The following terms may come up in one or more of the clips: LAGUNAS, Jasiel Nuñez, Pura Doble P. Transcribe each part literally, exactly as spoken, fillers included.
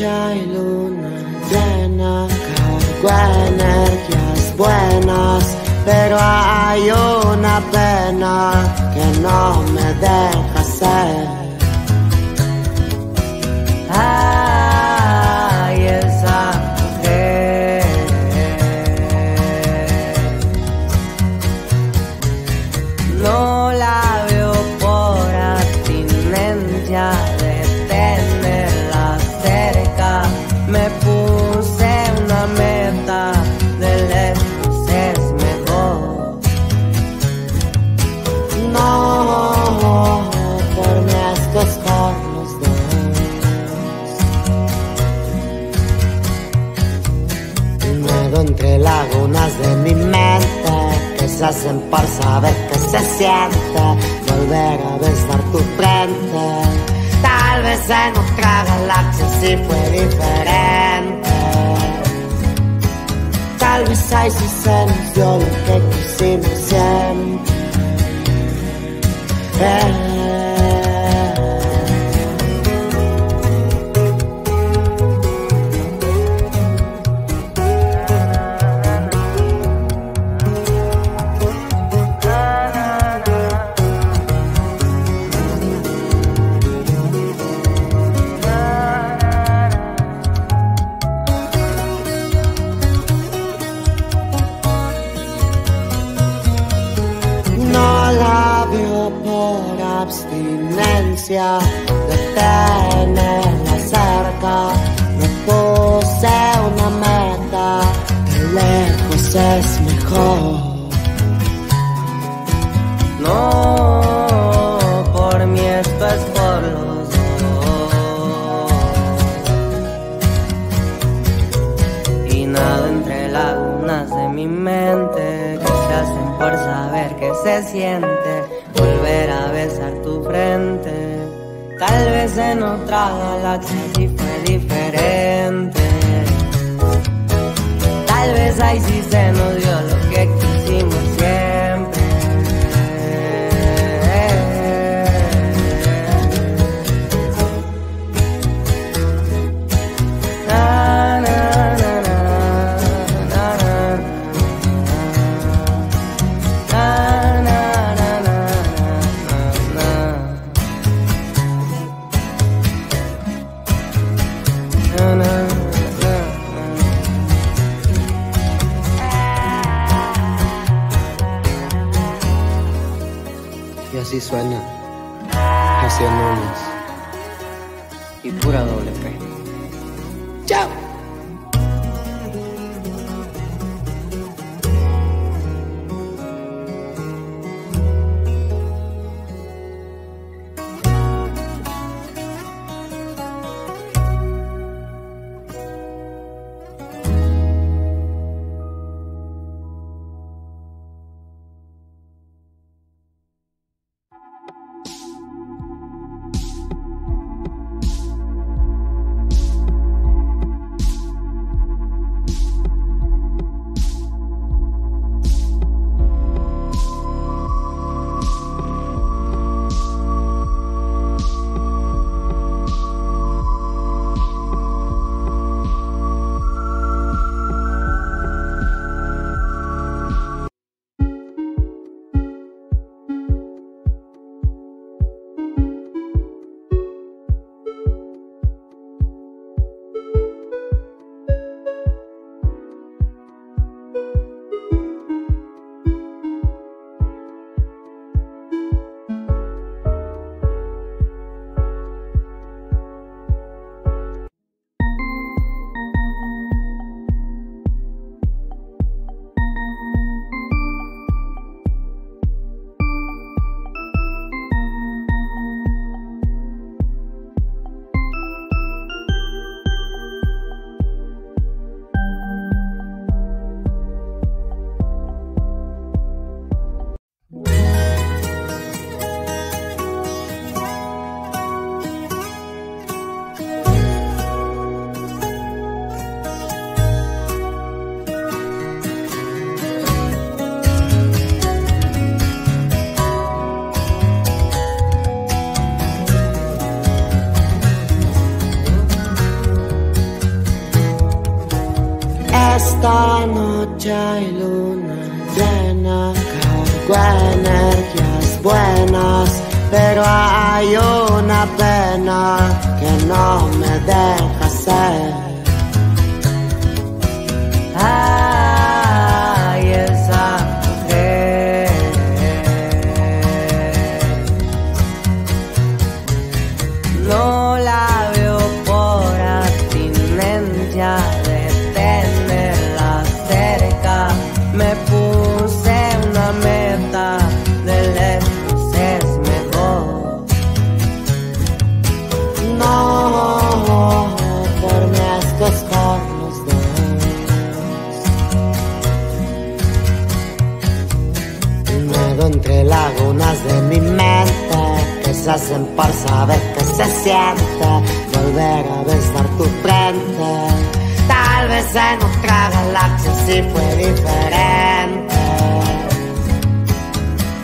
noche y luna llena, cargo energías buenas, pero hay una pena que no me deja ser. Ay, esa mujer, no la veo por abstinencia de tenerla cerca. Me puse una meta, de lejos es mejor. No, por mi asco. Entre lagunas de mi mente que se hacen por saber que se siente volver a besar tu frente. Tal vez en otra galaxia sí fue diferente. Tal vez ahí sí se nos dio lo que quisimos siempre. eh. Abstinencia de tenerla cerca, me puse una meta, de lejos es mejor. No, por mí esto es por los dos. Y nada entre lagunas de mi mente, que se hacen por saber que se siente volver a besar tu frente. Tal vez en otra galaxia sí fue diferente. Tal vez ahí sí se nos dio lo que quisimos siempre. Na, na, na, na, na, na, na. Y así suena Hacia Lunas y Pura Doble P. ¡Chao! esta noche hay luna llena, cargo energías buenas, pero hay una pena que no me deja ser. Ay, esa mujer, no la veo por abstinencia de tenerla cerca. Me puse una meta de lejos es mejor. No, por más que escojo entre lagunas de mi mente que se hacen por saber que se siente volver a besar tu frente. Tal vez en otra galaxia sí fue diferente.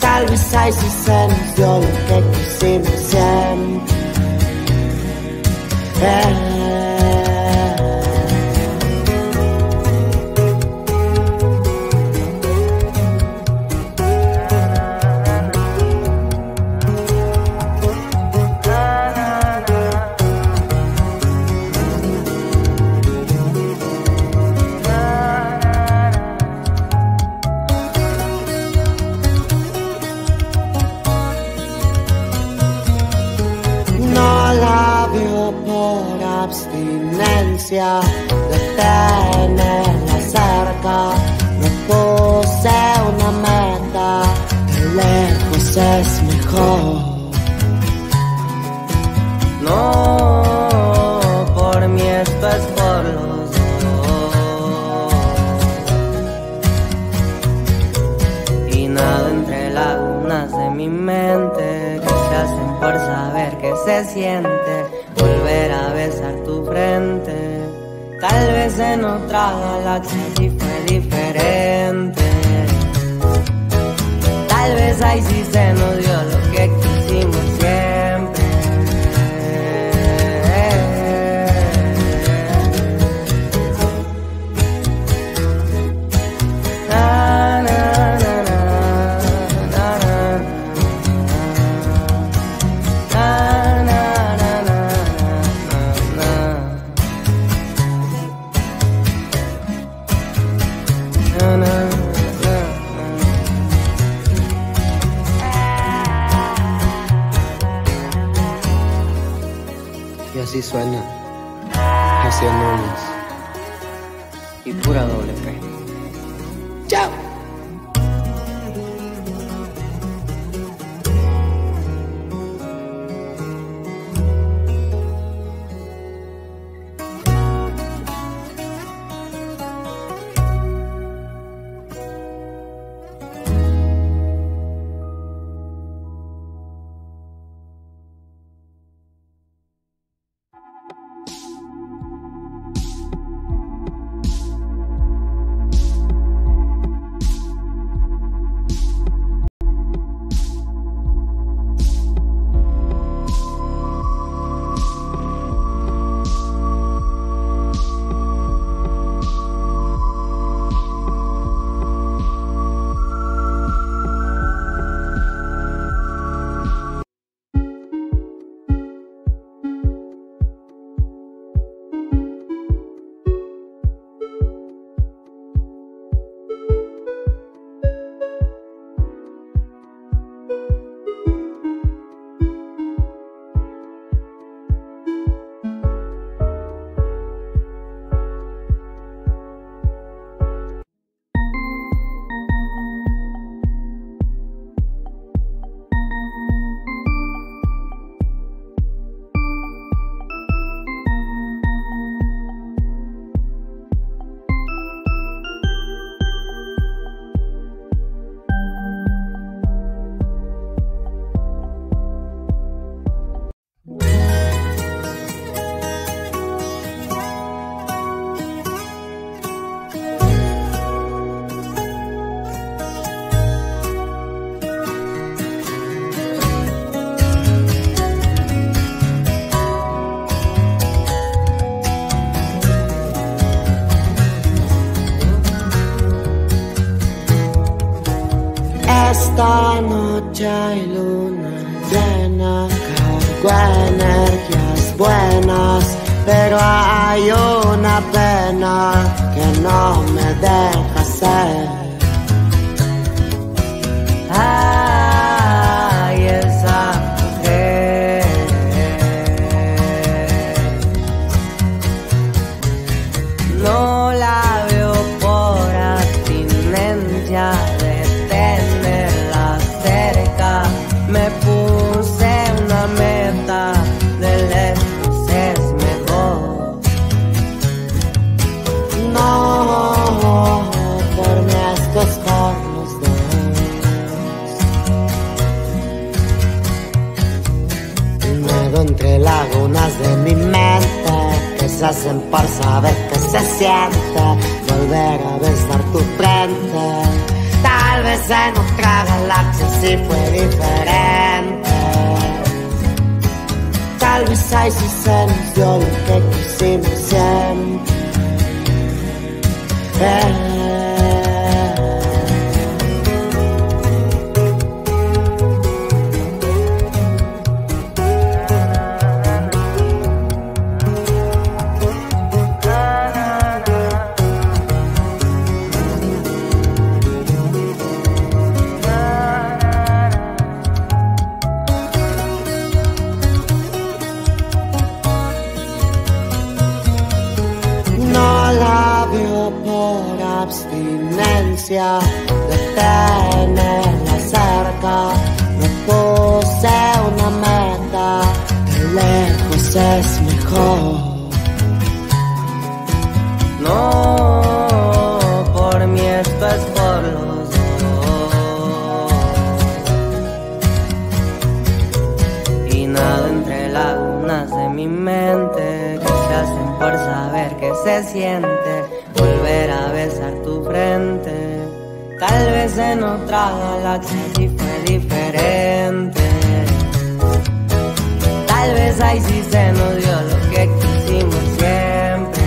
Tal vez ahí sí se nos dio lo que quisimos siempre. eh. Abstinencia de tenerla cerca, me puse una meta, de lejos es mejor. No, por mí esto es por los dos. Y nado entre lagunas de mi mente que se hacen por saber que se siente volver a besar tu frente. Tal vez en otra galaxia sí fue diferente. Tal vez ahí sí se nos dio lo que quisimos siempre. Na, na, na, na, na, na, na. Y así suena José Núñez y Pura Doble P. ¡Chao! Esta noche hay luna llena, cargo energías buenas, pero hay una pena que no me deja ser. Ay, esa mujer, no la veo por abstinencia de tenerla cerca. Me puse una meta de lejos es mejor. No, por mí esto es por los dos. Nuevo entre lagunas de mi mente que se hacen por saber que se siente volver a besar tu frente. Tal vez en otra galaxia sí fue diferente. Tal vez ahí sí se nos dio lo que quisimos siempre. Eh. Abstinencia de tenerla cerca, me puse una meta, de lejos es mejor. No, por mí esto es por los dos. Y nado entre lagunas de mi mente que se hacen por saber que se siente volver a besar tu frente. Tal vez en otra galaxia sí fue diferente. Tal vez ahí sí se nos dio lo que quisimos siempre.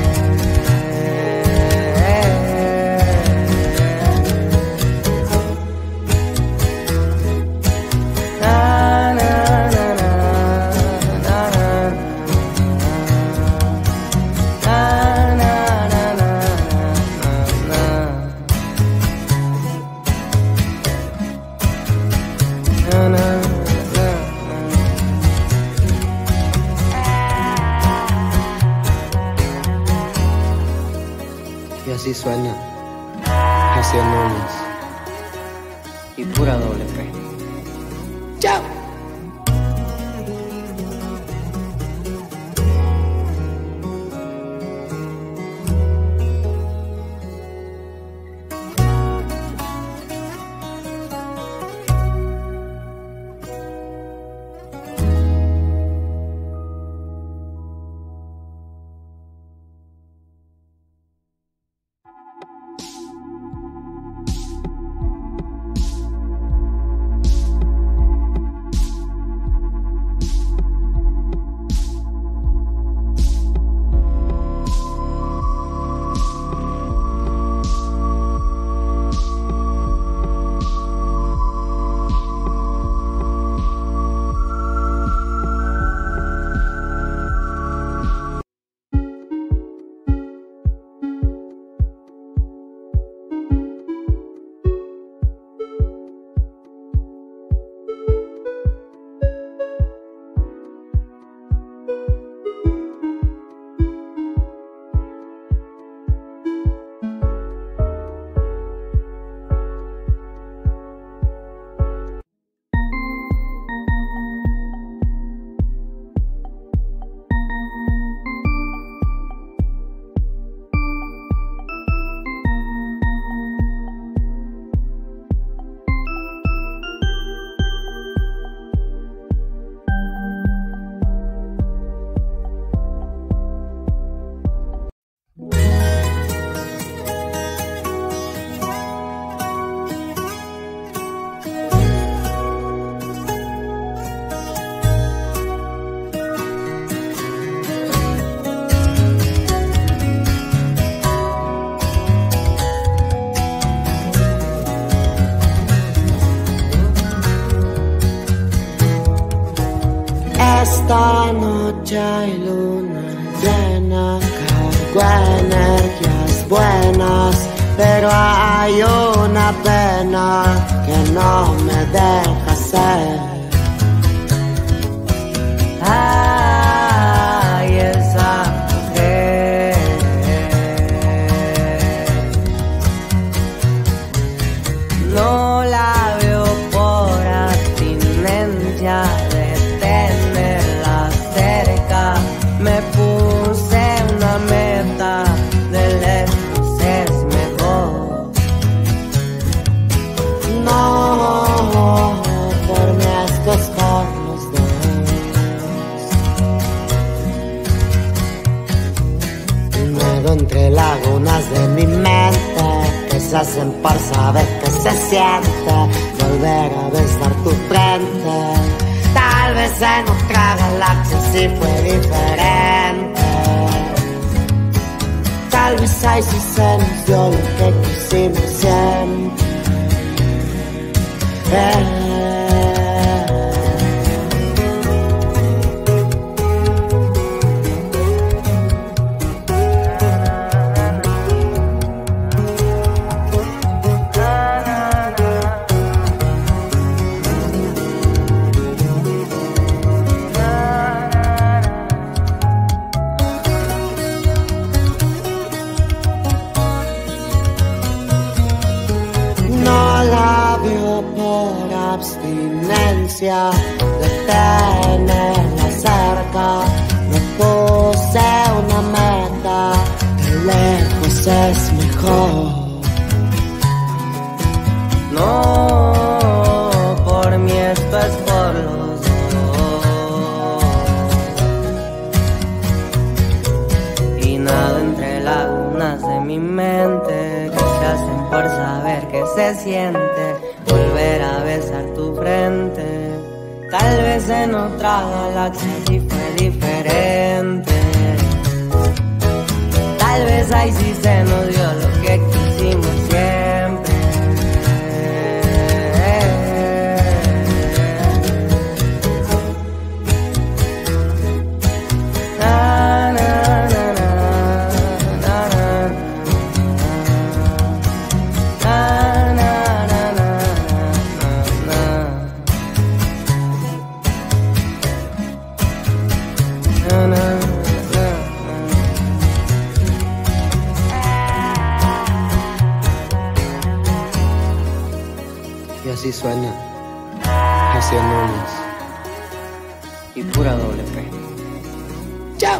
Y así suena hacia Lunas y Pura Doble P. ¡Chao! Esta noche hay luna llena, cargo energías buenas, pero hay una pena que no me deja ser. Ay, esa mujer. No la veo por abstinencia de tenerla cerca. Me puse una meta de lejos es mejor. No, por mí estos cornos de entre lagunas de mi mente que se hacen por saber que se siente volver a besar tu frente. Tal vez en otra galaxia sí fue diferente. Tal vez ahí sí se nos dio lo que quisimos siempre. eh. Por abstinencia de tenerla cerca, me puse una meta, de lejos es mejor. No, por mí esto es por los dos. Y nado entre lagunas de mi mente que se hacen por saber que se siente volver a besar tu frente. Tal vez en otra galaxia sí fue diferente. Tal vez ahí sí se nos dio lo que quisimos siempre. Na, na, na, na, na, na, na. Y así suena Hacia Lunes y Pura Doble P. ¡Chao!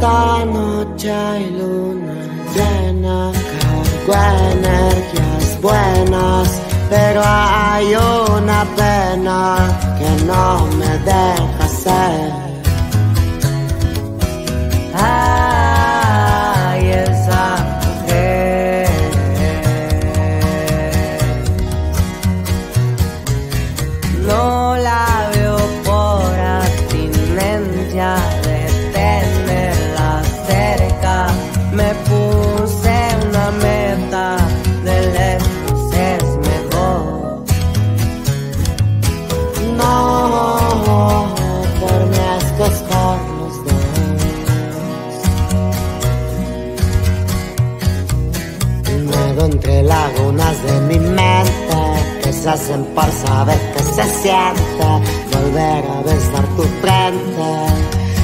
Esta noche hay luna llena, cargo energías buenas, pero hay una pena que no me deja ser. Ay, esa mujer, no la veo por abstinencia de tenerla cerca. Me puse una meta de lejos es mejor. No, por mis coscorros. Entre lagunas de mi mente que se hacen por saber que se siente volver a besar tu frente.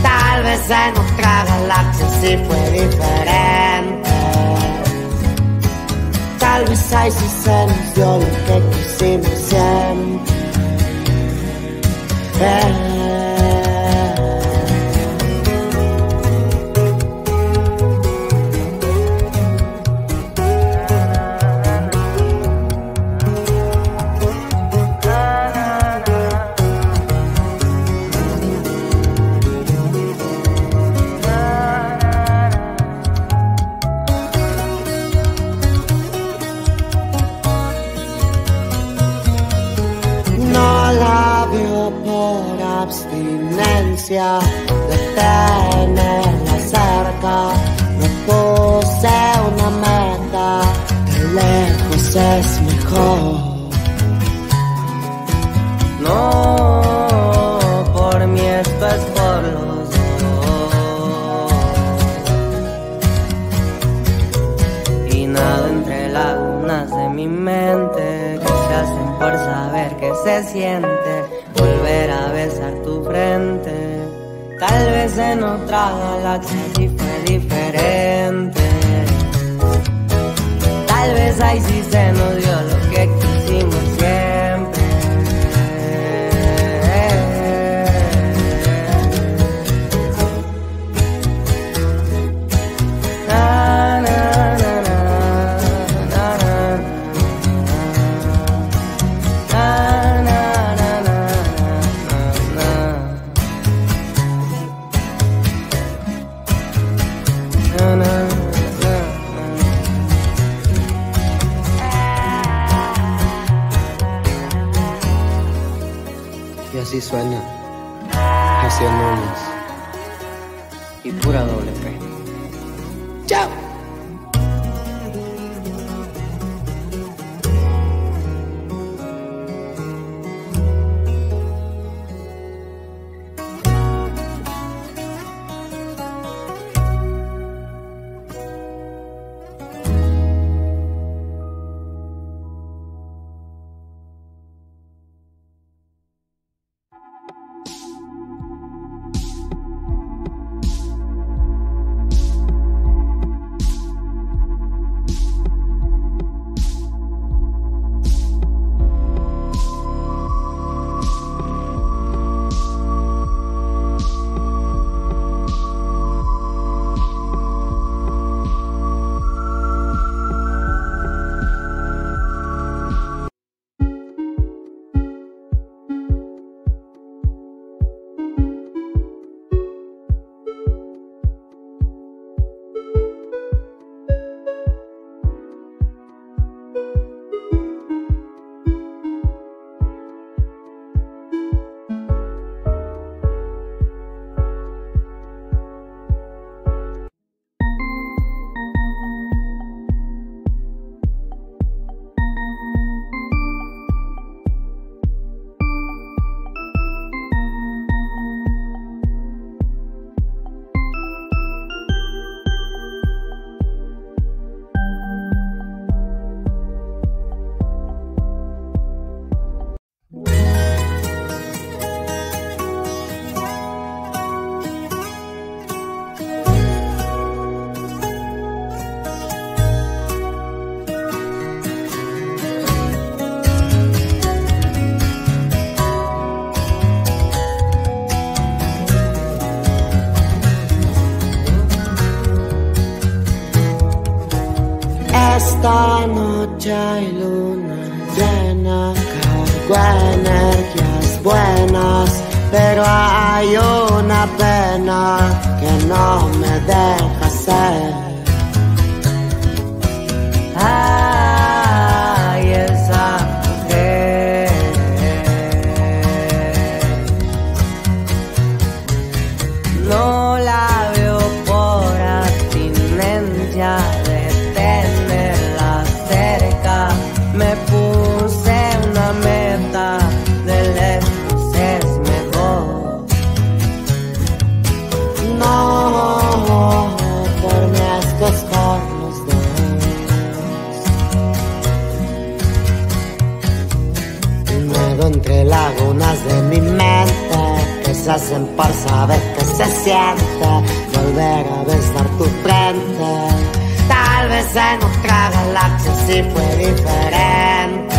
Tal vez en otra galaxia sí fue diferente. Tal vez ahí sí se nos dio lo que quisimos siempre. eh. Abstinencia de tenerla cerca, me puse una meta, de lejos es mejor. No, por mí esto es por los dos. Y nado entre lagunas de mi mente, que se hacen por saber que se siente volver a besar tu frente. Tal vez en otra galaxia sí fue diferente. Tal vez ahí sí se nos dio lo que quisimos siempre. Na, na, na, na, na, na, na. Y así suena Jaciel Núñez y Pura Doble P. ¡Chao! Esta noche hay luna llena, cargo energías buenas, pero hay una pena que no me deja ser. Ay, esa mujer, no la veo por abstinencia de tenerla cerca. Me puse una meta de lejos es mejor. No, por mi asco con los dos. Nuevo entre lagunas de mi mente que se hacen por saber que se siente volver a besar tu frente. Tal vez en otra galaxia sí fue diferente.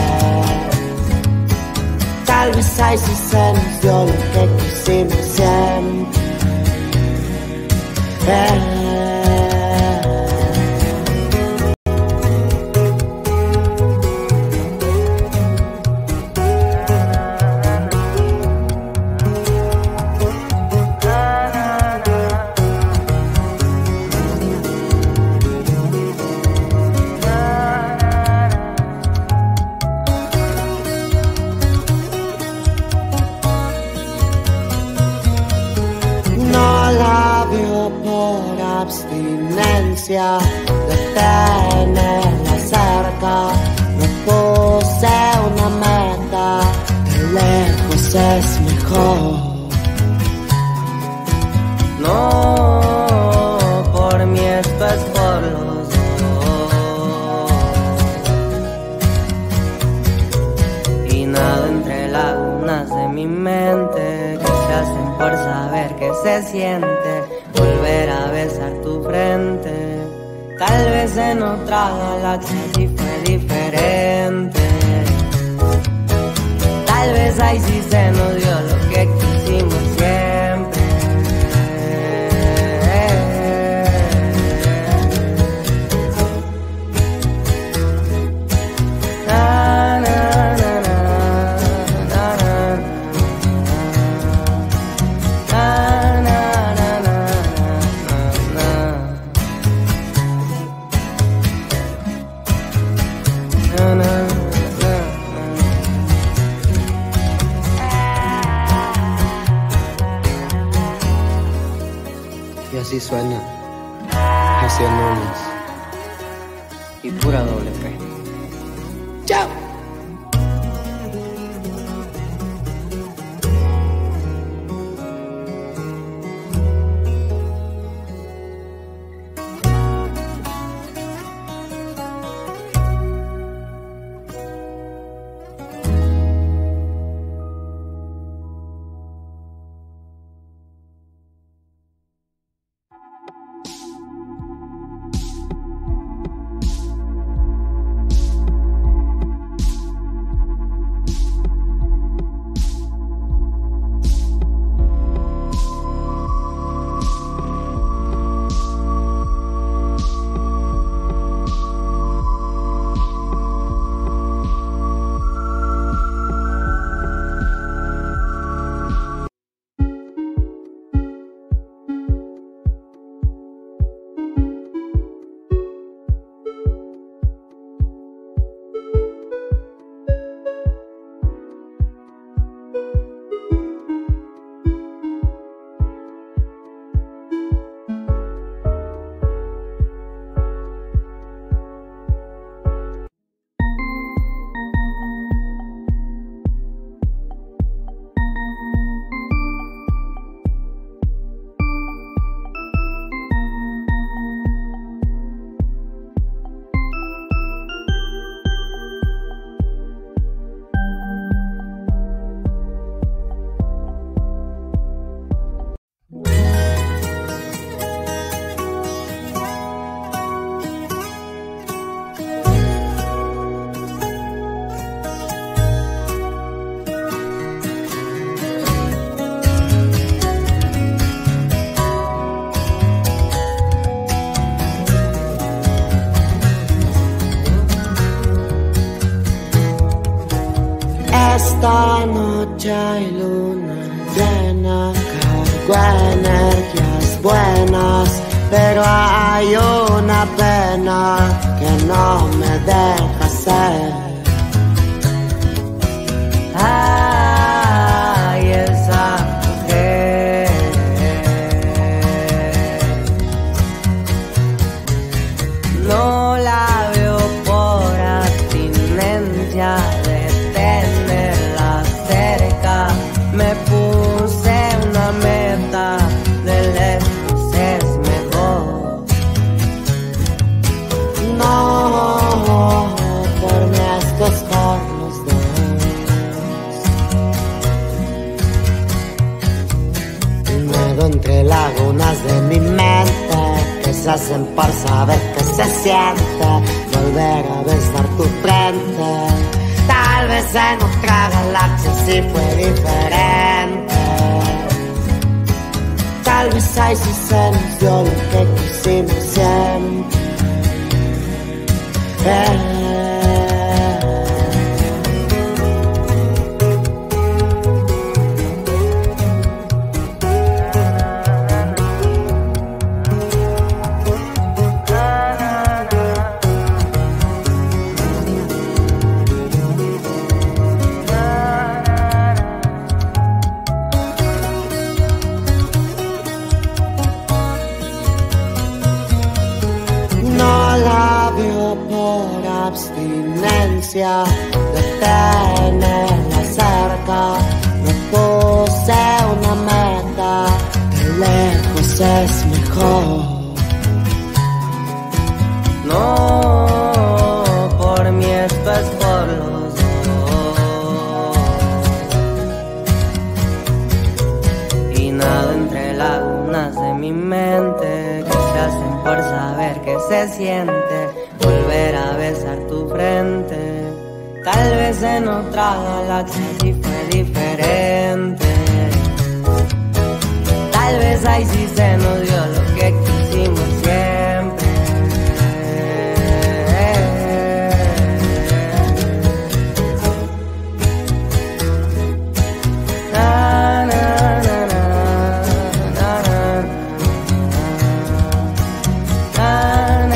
Tal vez ahí sí se nos dio lo que quisimos siempre. Eh. Abstinencia de tenerla cerca, me puse una meta, de lejos es mejor. No, por mí esto es por los dos. Y nada entre lagunas de mi mente, que se hacen por saber que se siente. Volver a besar tu frente. Tal vez en otra galaxia sí fue diferente. Tal vez ahí sí se nos dio lo que quisimos siempre. Na, na, na. Y así suena Recién Lunes y Pura Doble P. ¡Chao! esta noche hay luna llena, cargo energías buenas, pero hay una pena que no me deja ser. Ay, esa mujer. No la veo por abstinencia de tenerla cerca. Me puse una meta de lejos. No, por mi ascos con los dos. Nado entre lagunas de mi mente que se hacen por saber que se siente volver a besar tu frente. Tal vez en otra galaxia sí fue diferente. Tal vez ahí sí se nos dio lo que quisimos siempre. Yeah. Abstinencia de tenerla cerca, me puse una meta, de lejos es mejor. No, por mí esto es por los dos. Y nado entre lagunas de mi mente que se hacen por saber que se siente volver a besar tu frente. Tal vez en otra galaxia sí fue diferente. Tal vez ahí sí se nos dio lo que quisimos siempre. Na, na, na, na, na, na, na.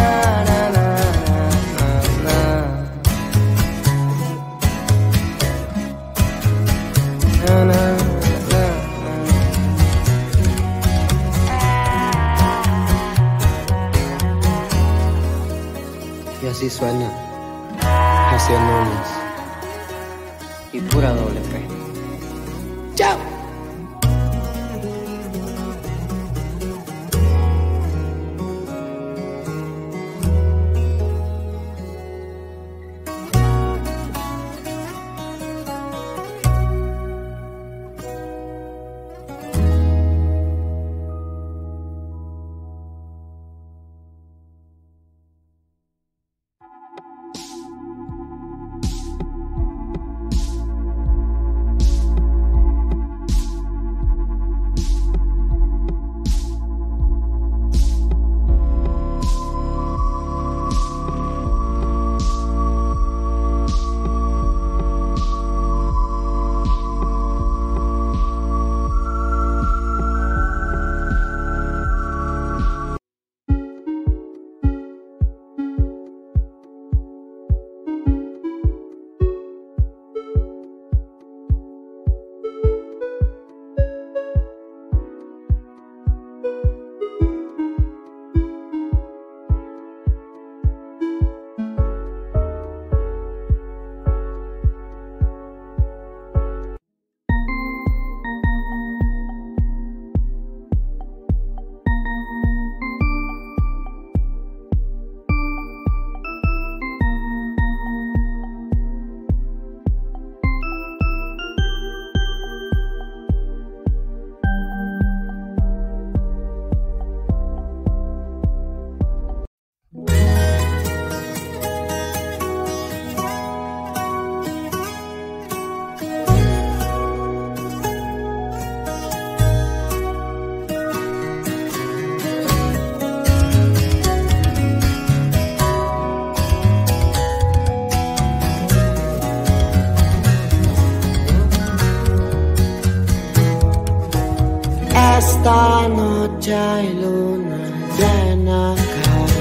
Y así suena José Núñez y Pura Doble P. ¡Chao! Esta noche hay luna llena,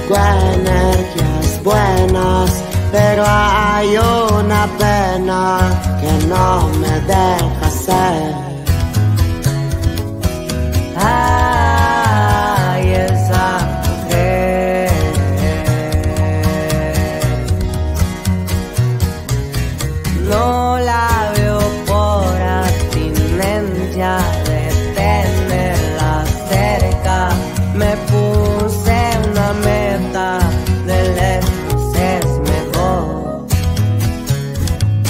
cargo energías buenas, pero hay una pena que no me deja ser. Ay, esa mujer, no la veo por abstinencia de tenerla cerca. Me puse una meta de lejos es mejor. No,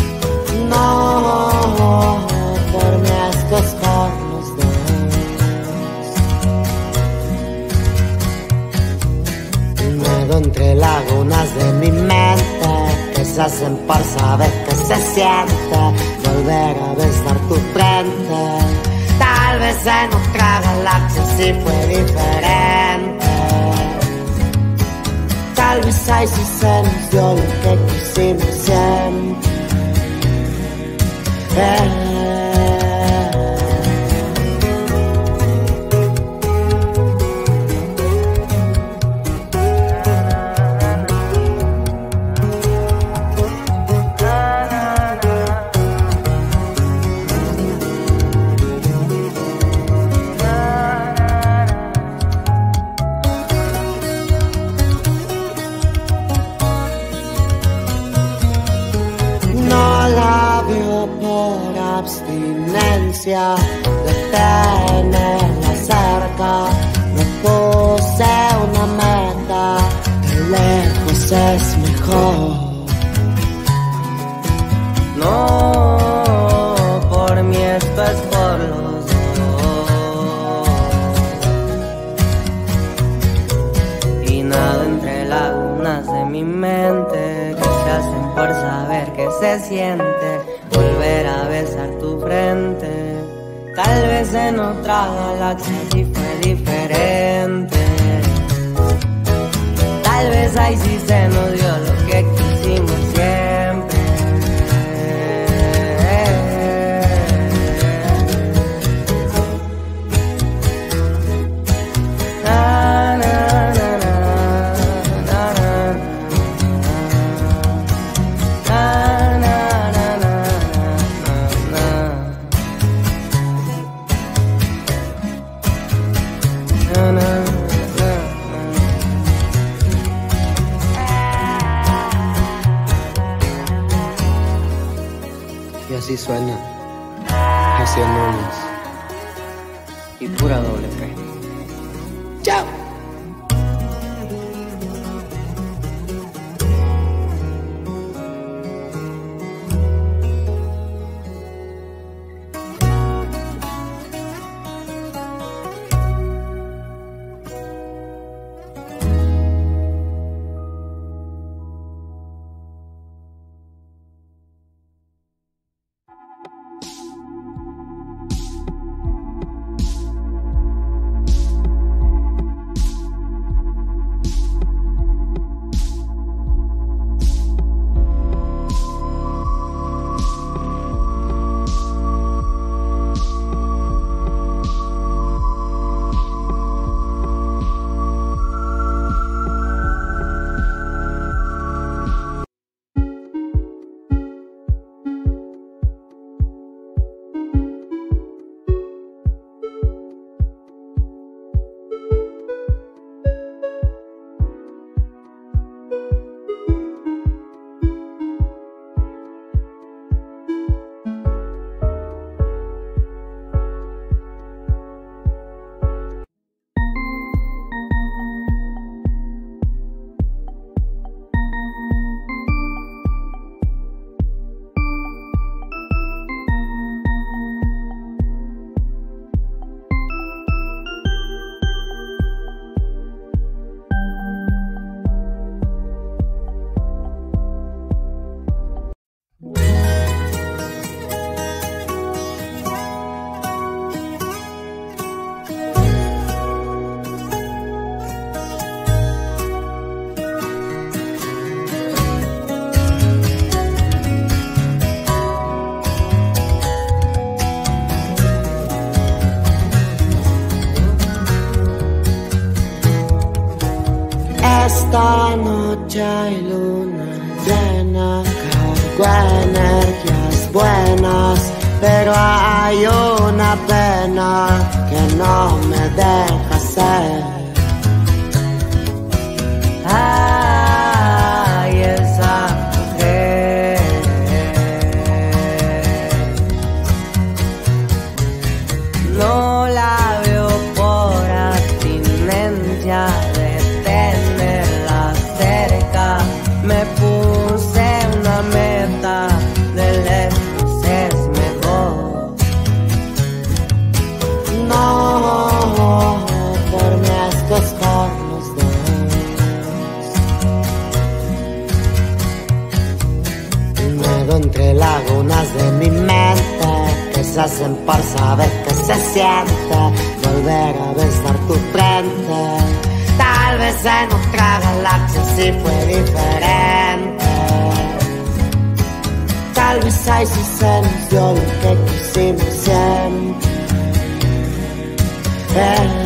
por mí es que es por los dos. Entre lagunas de mi mente que se hacen por saber que se siente volver a besar tu frente. Tal vez en otra galaxia sí fue diferente. Tal vez ahí sí se nos dio lo que quisimos siempre. eh. Abstinencia de tenerla cerca, me puse una meta, de lejos es mejor. No, por mí esto es por los dos. Y nado entre lagunas de mi mente que se hacen por saber que se siente volver a besar tu frente. Tal vez en otra galaxia sí fue diferente. Tal vez ahí sí se nos dio lo que quisimos siempre. Na, na, na, na, na, na, na. Y así suena hacia Lunas y Pura Doble P. ¡Chao! Mucha luna llena, cargo energías buenas, pero hay una pena que no me deja ser. Ay, esa mujer. No la veo por abstinencia de tenerla cerca. Me puse una meta de lejos es mejor. No, por mí estos cornos de nuevo entre lagunas de mi mente que se hacen por saber que se siente volver a besar tu frente. Tal vez en otra galaxia sí fue diferente. Tal vez ahí sí se nos dio lo que quisimos siempre. Eh.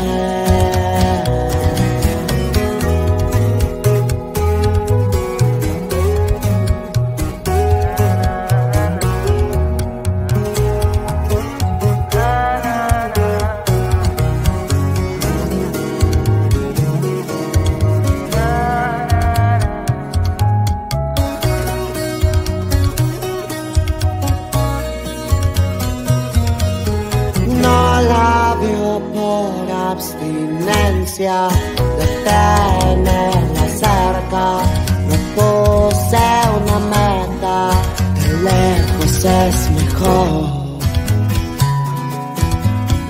Por abstinencia de tenerla cerca, me puse una meta, de lejos es mejor.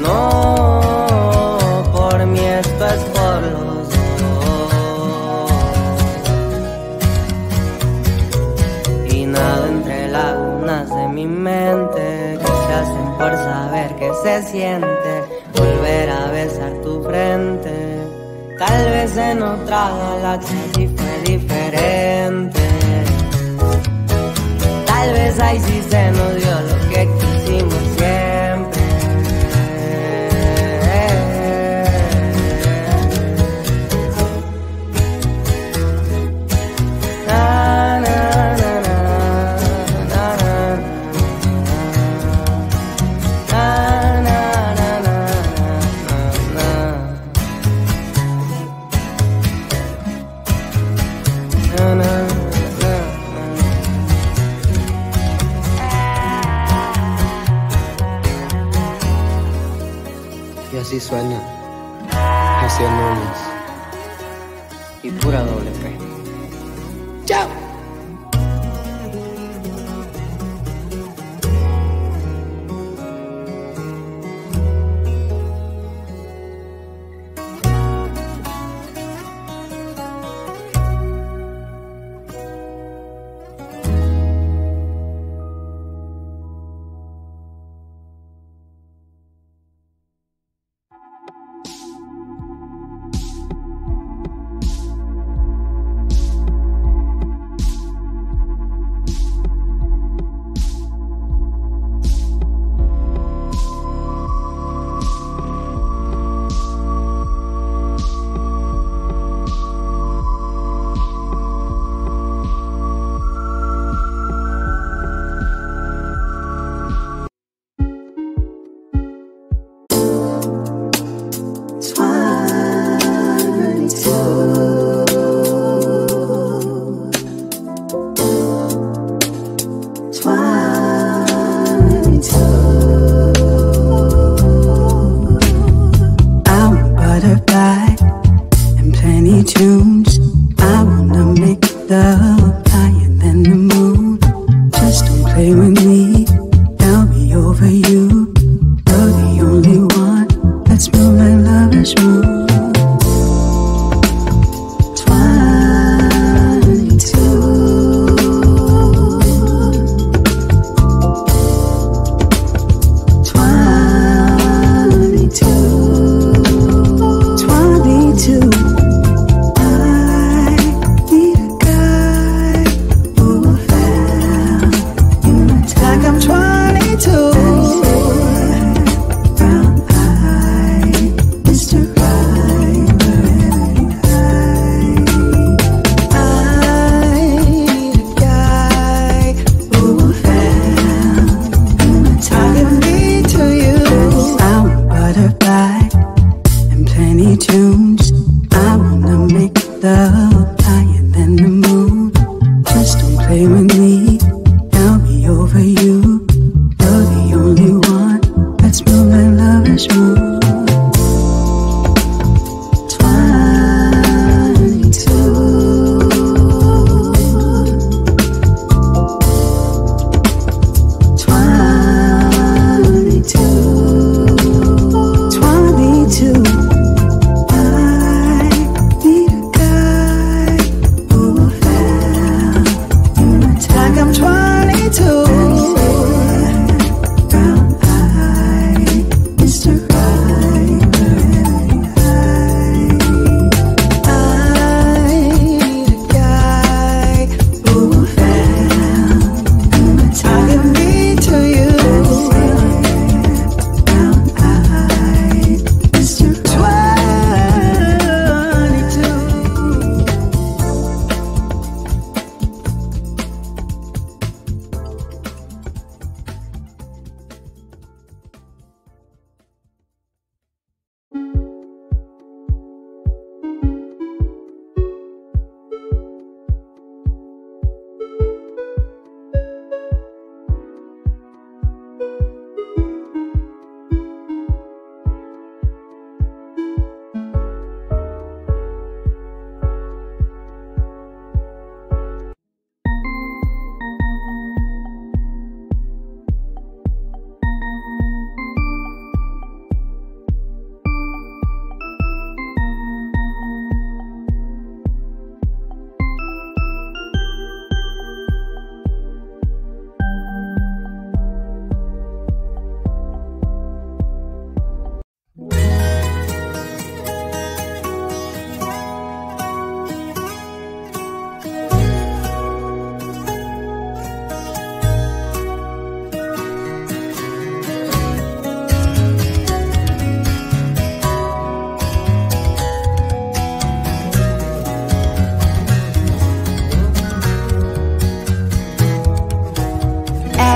No, por mí esto es por los dos. Y nado entre lagunas de mi mente que se hacen por saber que se siente volver a besar tu frente. Tal vez en otra galaxia sí fue diferente. Tal vez ahí sí se nos dio lo que quisimos siempre. Na, na, na, na, na, na, na. Y así suena hacia Lunas y Pura Doble P. ¡Chao! play with me, I'll be over you. You're the only one that's real, my love is real.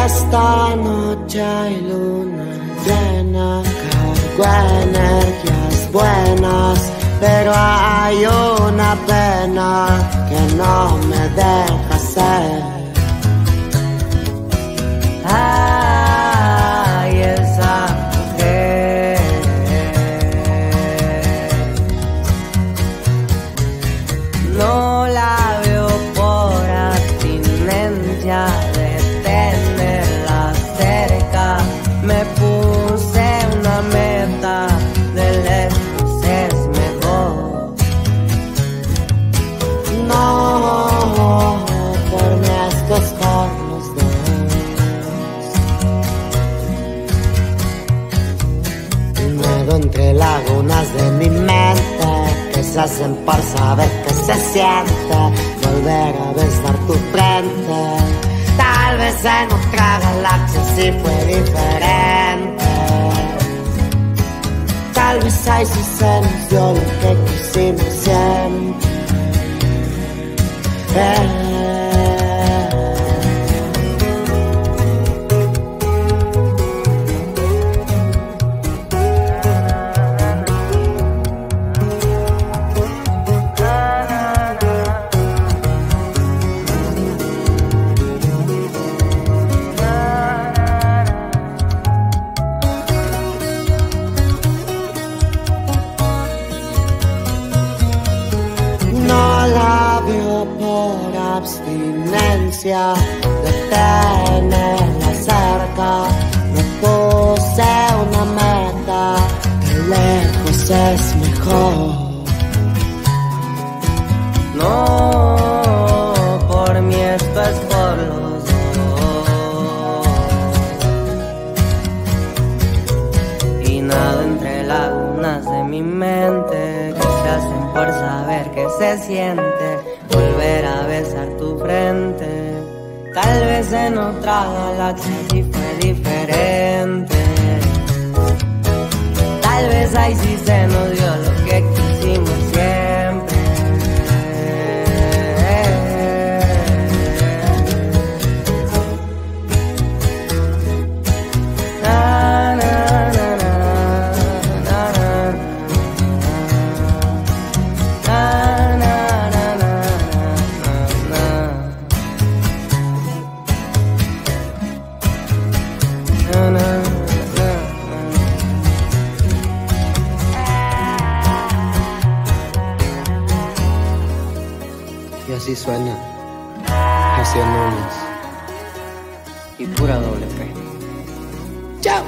Esta noche hay luna llena, cargo energías buenas, pero hay una pena que no me deja ser. Ay, esa mujer no la veo por abstinencia de tener. Me puse una meta, de lejos es mejor. No, por más que escojan los dos. Un nudo entre lagunas de mi mente que se hacen por saber que se siente volver a besar tu frente. Tal vez en otra galaxia sí fue diferente. Tal vez ahí sí se nos dio lo que quisimos siempre. Eh. Abstinencia de tenerla cerca, me puse una meta, de lejos es mejor. No, por mí esto es por los dos. Y nado entre lagunas de mi mente que se hacen por saber que se siente volver a besar tu frente. Tal vez en otra galaxia sí fue diferente. Tal vez ahí sí se nos dio lo que quisimos siempre. suena hacia Núñez y Pura Doble P. ¡Chao!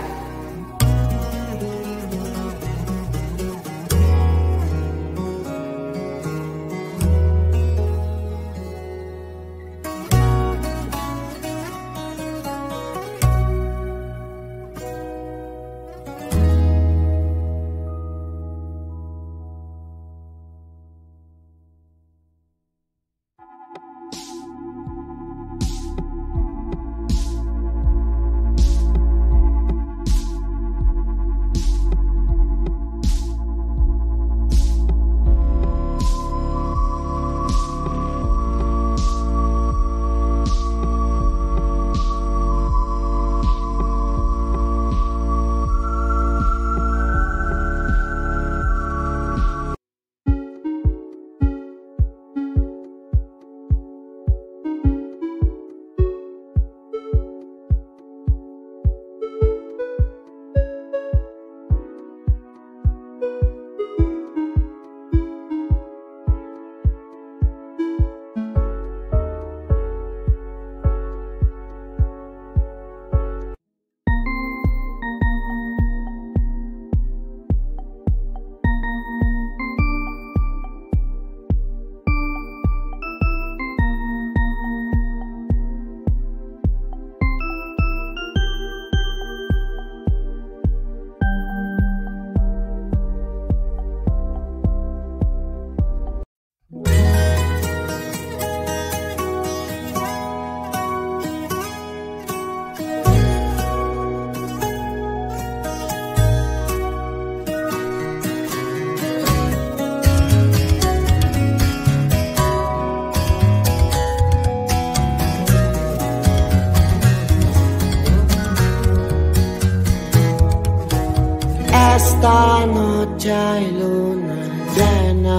Esta noche hay luna llena,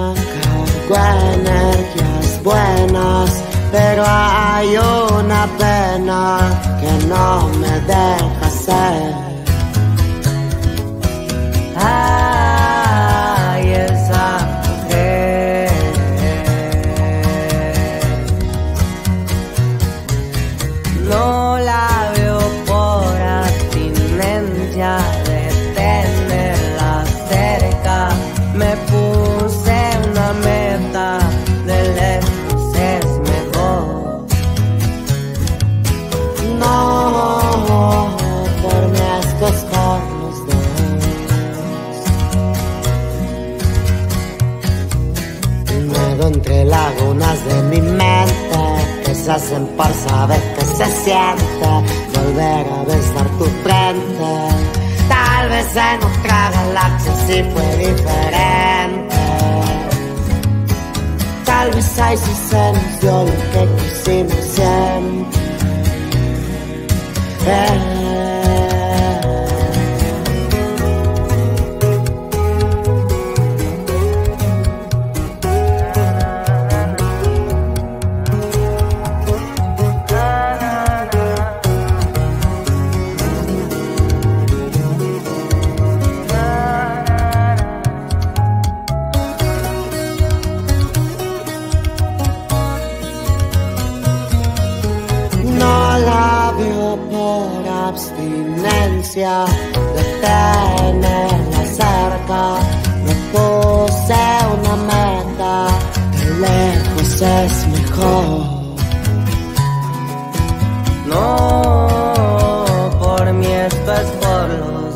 cargo energías buenas, pero hay una pena que no me deja ser. Ay, esa mujer no la veo por abstinencia de tener. Me puse una meta, de lejos es mejor. No, por más que escondo los dedos, nado entre lagunas de mi mente que se hacen por saber que se siente volver a besar tu frente. Tal vez en otra galaxia sí fue diferente. Tal vez ahí sí se nos dio lo que quisimos siempre. Eh. Abstinencia de tenerla cerca, me puse una meta, de lejos es mejor. No, por mí esto es por los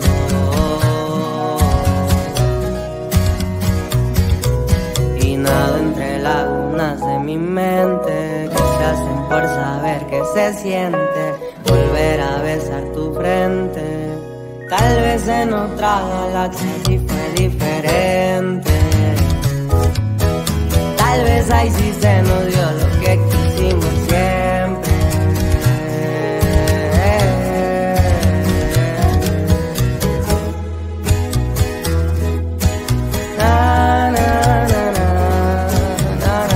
dos. Y nado entre lagunas de mi mente que se hacen por saber que se siente volver a besar tu frente. Tal vez en otra galaxia sí fue diferente. Tal vez ahí sí se nos dio lo que quisimos siempre. Na, na, na, na, na, na, na.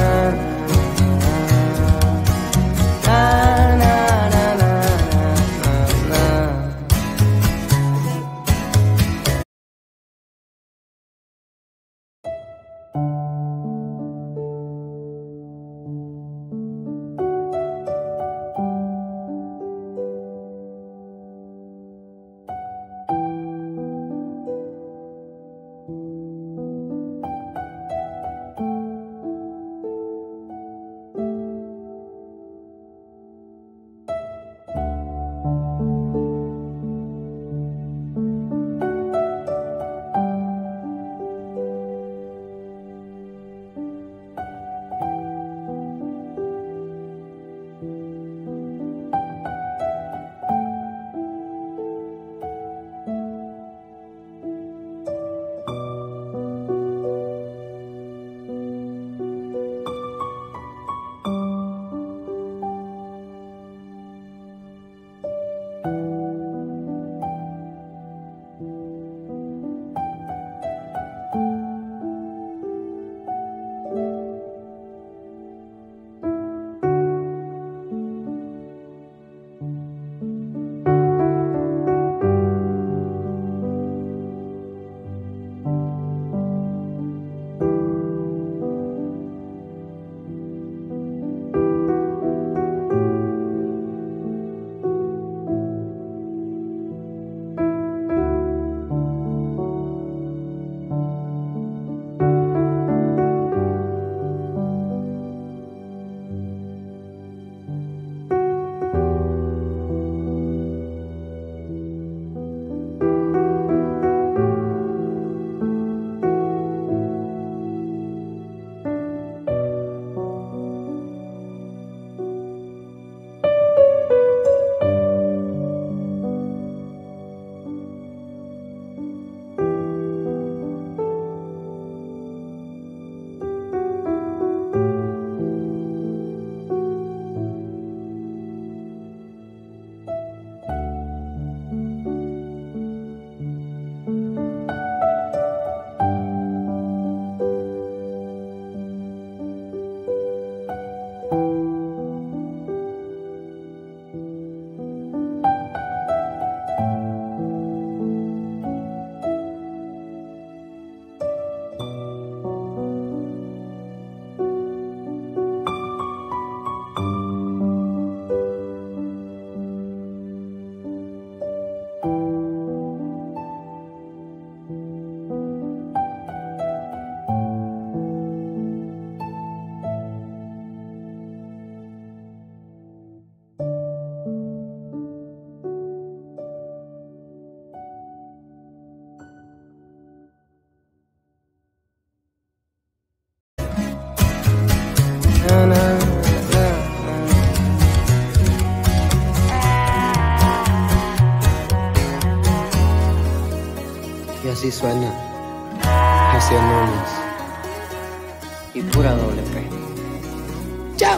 Así suena Hacia Núñez y Pura Doble P. ¡Chao!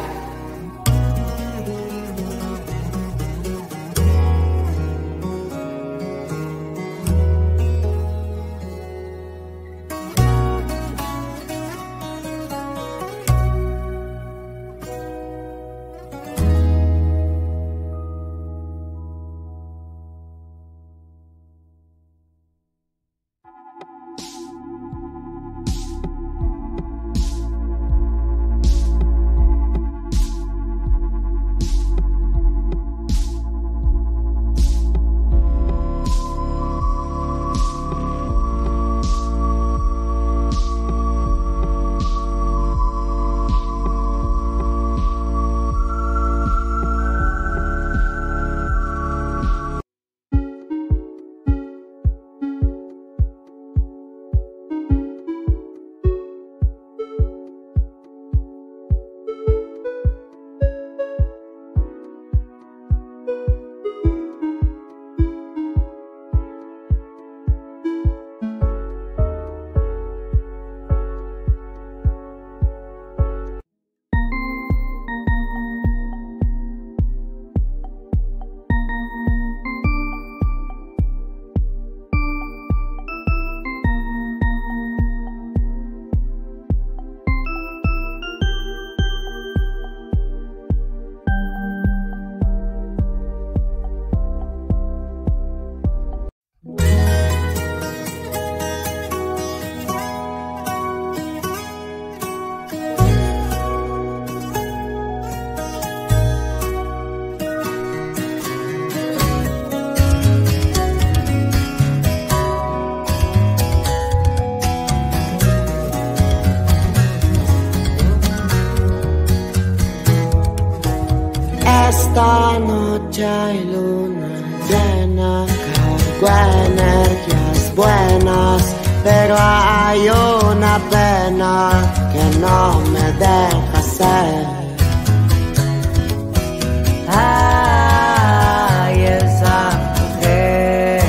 Esta noche hay luna llena, cargo energías buenas, pero hay una pena que no me deja ser. Ay, esa mujer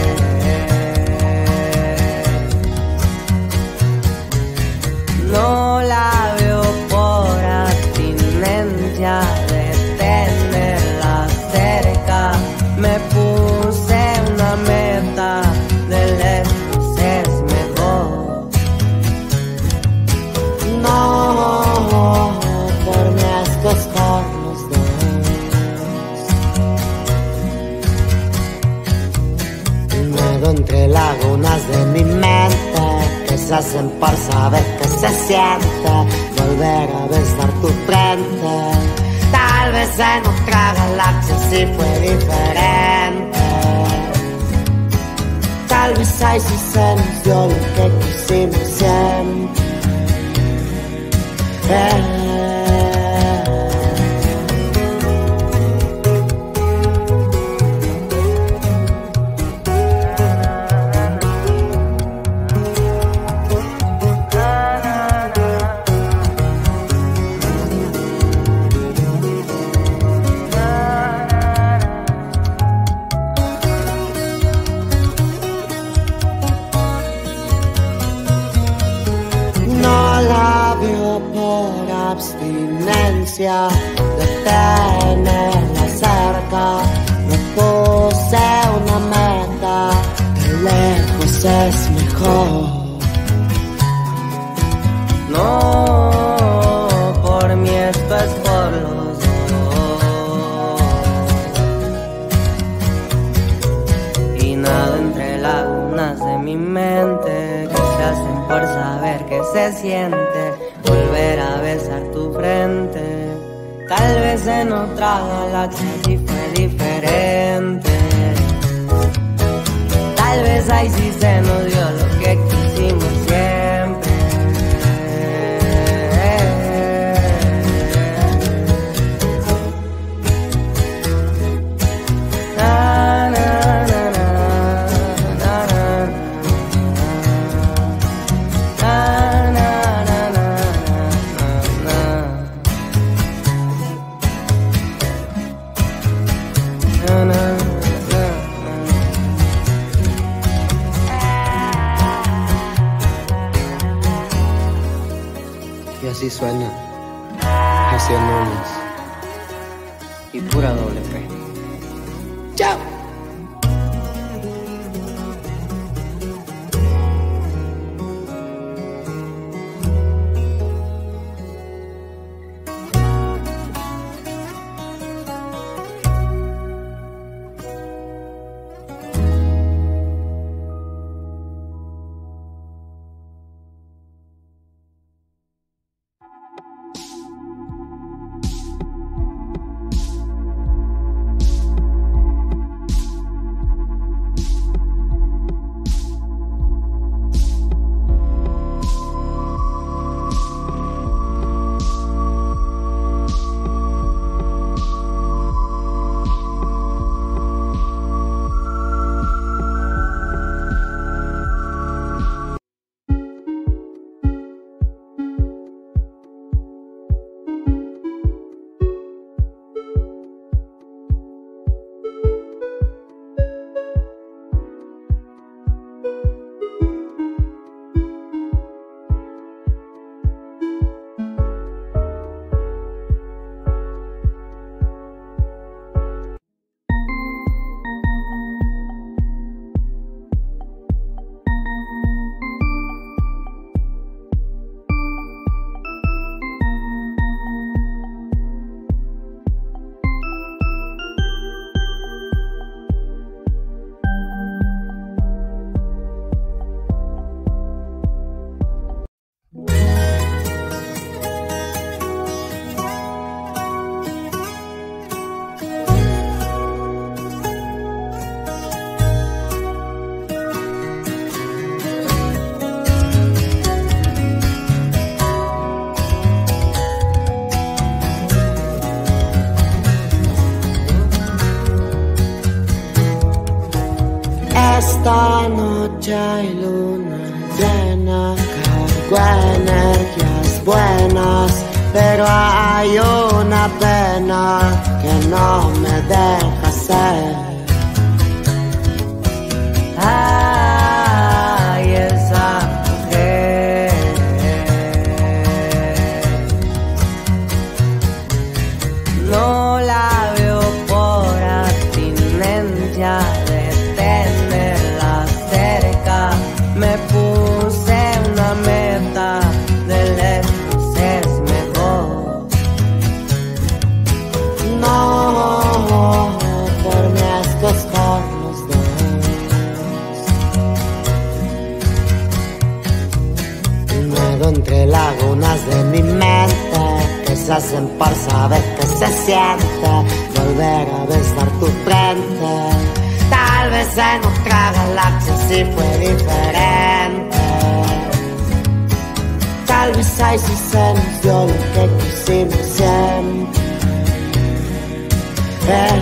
no la veo por abstinencia de tener. Me puse una meta, de lejos es mejor. No, por más costar los dos. Luego entre lagunas de mi mente que se hacen por saber que se siente volver a besar tu frente. Tal vez en otra galaxia sí fue diferente. Tal vez ahí sí se nos dio lo que quisimos siempre. Eh. Abstinencia de tenerla cerca, me puse una meta, de lejos es mejor. No, por mí esto es por los dos. Y nado entre lagunas de mi mente que se hacen por saber que se siente volver a besar tu frente. Tal vez en otra galaxia sí fue diferente. Tal vez ahí sí se nos dio lo que quisimos siempre. this one now. Has your moments. Y Pura Doble P. Chao. Esta noche hay luna llena, cargo energías buenas, pero hay una pena que no me deja ser. Ay, esa mujer. No la veo por abstinencia de tener. Me puse una meta, de lejos es mejor. No, por más que escondo los dedos. Nado entre lagunas de mi mente que se hacen por saber que se siente volver a besar tu frente. Tal vez en otra galaxia sí fue diferente. Tal vez ahí sí se nos dio lo que quisimos siempre. Eh.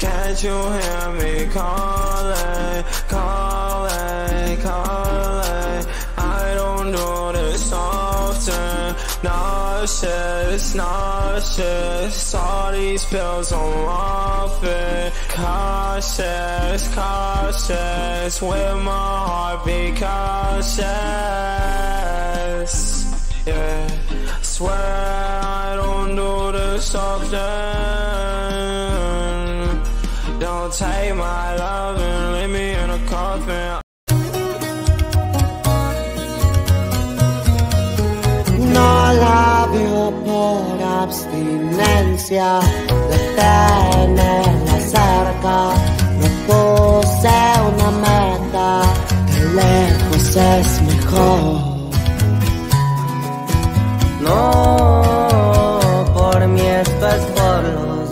Can't you hear me calling, calling, calling? I don't do this often. Nauseous, nauseous. All these pills I'm off it. Cautious, cautious. With my heart be cautious. Yeah, I swear I don't do this often. Don't take my love and leave me in a coffin. ausencia de tener la cerca, me puse una meta, de lejos es mejor. No, por mí esto es por los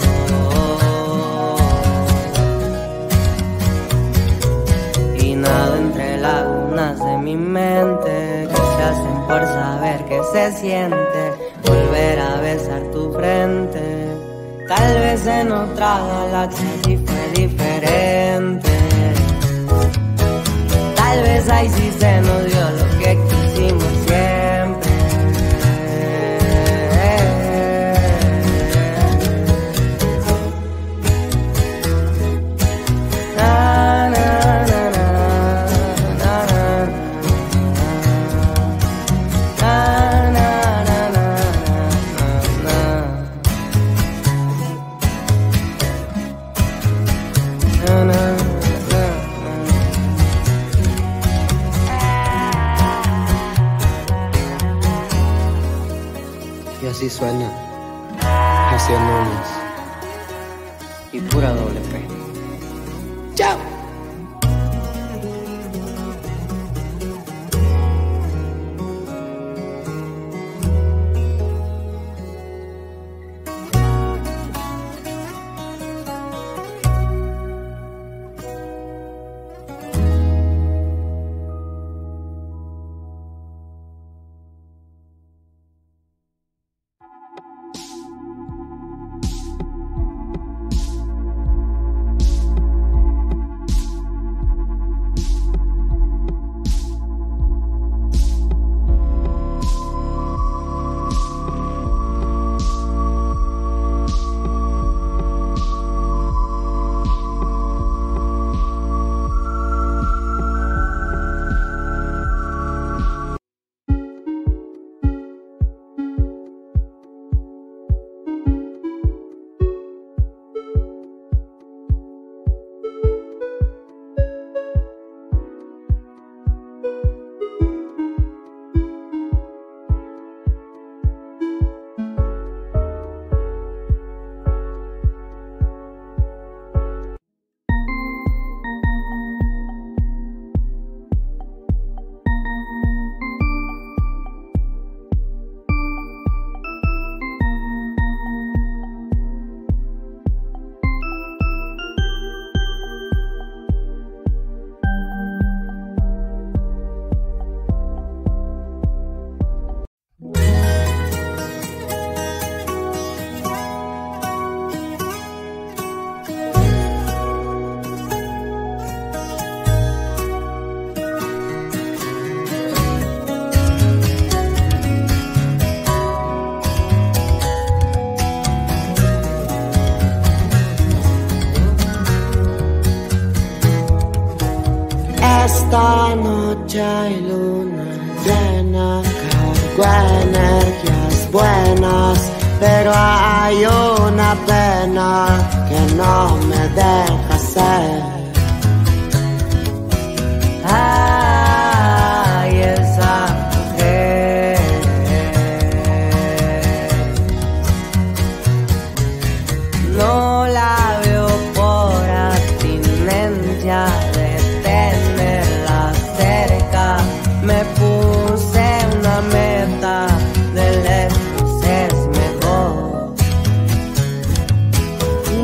dos. Y nado entre lagunas de mi mente, que se hacen por saber que se siente volver a besar tu frente. Tal vez en otra galaxia sí fue diferente. Tal vez ahí sí se nos dio lo que quisimos siempre. Y así suena Hacia Núñez y Pura Doble P. ¡Chao! Esta noche hay luna llena, cargo energías buenas, pero hay una pena que no me deja ser. Ay, esa mujer no la veo por abstinencia de tener. Me puse una meta, de lejos es mejor.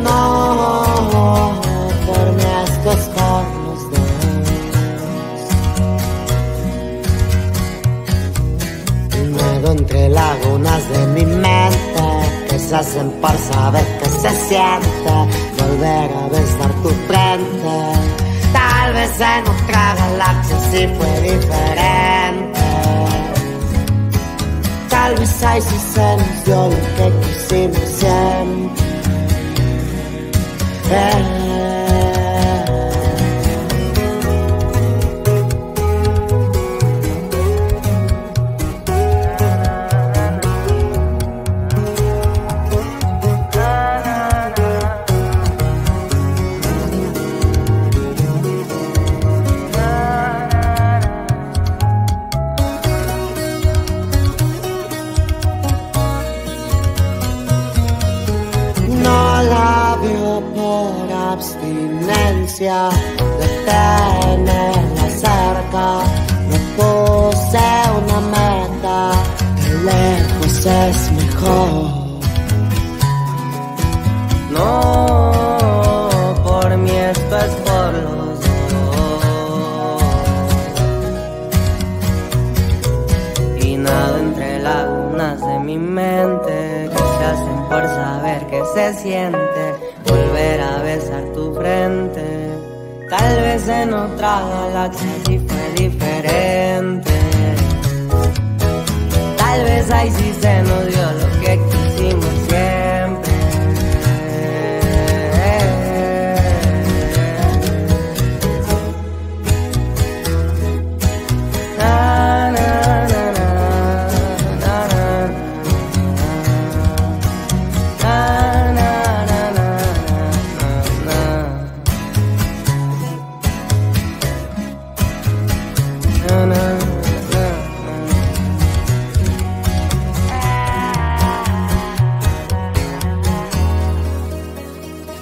No, por mí esto es por los dos. Un nudo entre lagunas de mi mente, que se hacen por saber que se siente volver a besar tu frente. Tal vez en otra galaxia sí fue diferente. Tal vez ahí sí se nos dio lo que quisimos siempre. Eh. abstinencia de tenerla cerca. Me puse una meta, de lejos es mejor. No, por mí esto es por los dos. Y nado entre lagunas de mi mente que se hacen por saber que se siente. Volver a besar tu frente, tal vez en otra galaxia sí fue diferente. Tal vez ahí sí se nos dio lo que quisimos siempre. Na, na, na, na, na, na, na.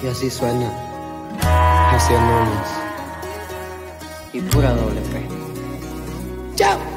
Y así suena Hacia Lunes y Pura Doble P. ¡Chao!